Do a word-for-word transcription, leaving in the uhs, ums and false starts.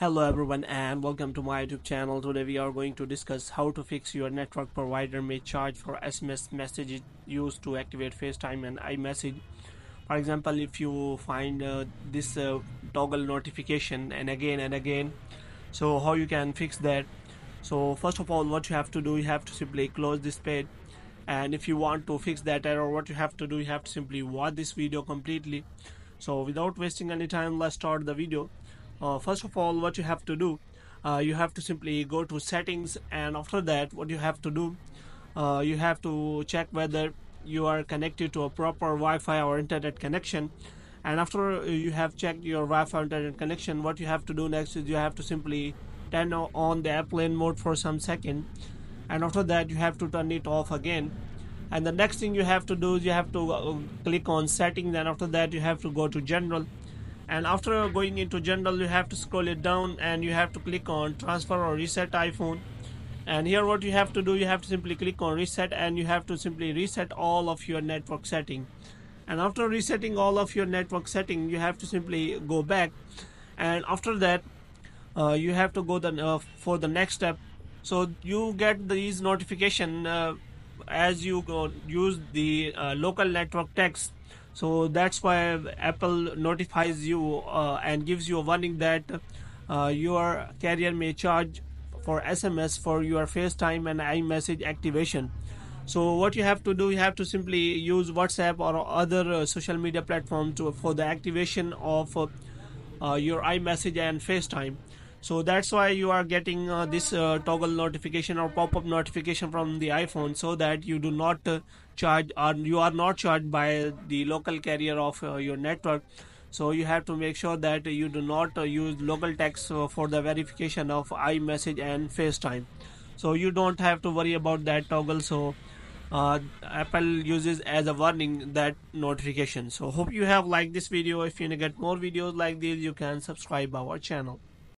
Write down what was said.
Hello everyone and welcome to my YouTube channel. Today we are going to discuss how to fix your network provider may charge for S M S messages used to activate FaceTime and iMessage. For example, if you find uh, this uh, toggle notification and again and again, so how you can fix that? So first of all, what you have to do, you have to simply close this page, and if you want to fix that error, what you have to do, you have to simply watch this video completely. So without wasting any time, let's start the video. Uh, first of all, what you have to do, uh, you have to simply go to settings, and after that what you have to do, uh, you have to check whether you are connected to a proper Wi-Fi or internet connection. And after you have checked your Wi-Fi internet connection, what you have to do next is you have to simply turn on the airplane mode for some second, and after that you have to turn it off again. And the next thing you have to do is you have to click on settings, and after that you have to go to general. And after going into general, you have to scroll it down and you have to click on transfer or reset iPhone. And here what you have to do, you have to simply click on reset, and you have to simply reset all of your network setting. And after resetting all of your network setting, you have to simply go back, and after that uh, you have to go the, uh, for the next step. So you get these notification uh, as you go use the uh, local network text. So that's why Apple notifies you uh, and gives you a warning that uh, your carrier may charge for S M S for your FaceTime and iMessage activation. So what you have to do, you have to simply use WhatsApp or other uh, social media platform to, for the activation of uh, uh, your iMessage and FaceTime. So that's why you are getting uh, this uh, toggle notification or pop-up notification from the iPhone, so that you do not uh, charge, or you are not charged by the local carrier of uh, your network. So you have to make sure that you do not uh, use local text uh, for the verification of iMessage and FaceTime. So you don't have to worry about that toggle. So uh, Apple uses as a warning that notification. So hope you have liked this video. If you want to get more videos like these, you can subscribe our channel.